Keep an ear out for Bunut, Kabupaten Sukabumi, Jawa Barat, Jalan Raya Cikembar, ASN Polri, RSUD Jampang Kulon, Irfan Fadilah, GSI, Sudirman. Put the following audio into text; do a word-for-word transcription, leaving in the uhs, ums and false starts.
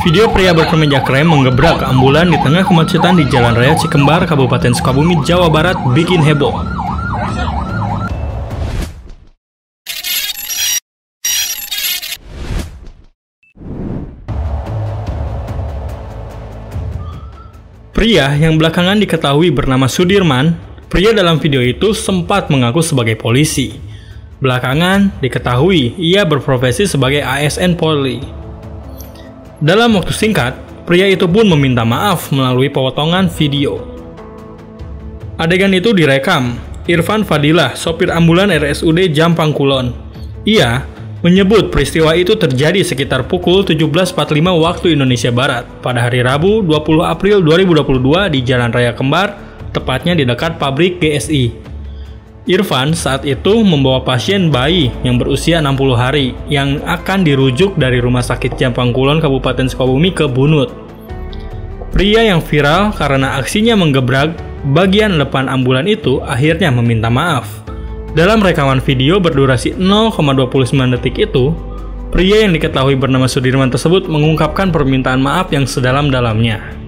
Video pria berkemeja krem menggebrak ambulan di tengah kemacetan di Jalan Raya Cikembar, Kabupaten Sukabumi, Jawa Barat bikin heboh. Pria yang belakangan diketahui bernama Sudirman, pria dalam video itu sempat mengaku sebagai polisi. Belakangan diketahui ia berprofesi sebagai A S N Polri. Dalam waktu singkat, pria itu pun meminta maaf melalui pemotongan video. Adegan itu direkam Irfan Fadilah, sopir ambulan R S U D Jampang Kulon. Ia menyebut peristiwa itu terjadi sekitar pukul tujuh belas empat puluh lima waktu Indonesia Barat pada hari Rabu dua puluh April dua ribu dua puluh dua di Jalan Raya Kembar, tepatnya di dekat pabrik G S I. Irfan saat itu membawa pasien bayi yang berusia enam puluh hari yang akan dirujuk dari Rumah Sakit Jampang Kulon Kabupaten Sukabumi ke Bunut. Pria yang viral karena aksinya menggebrak bagian depan ambulan itu akhirnya meminta maaf. Dalam rekaman video berdurasi nol koma dua sembilan detik itu, pria yang diketahui bernama Sudirman tersebut mengungkapkan permintaan maaf yang sedalam-dalamnya.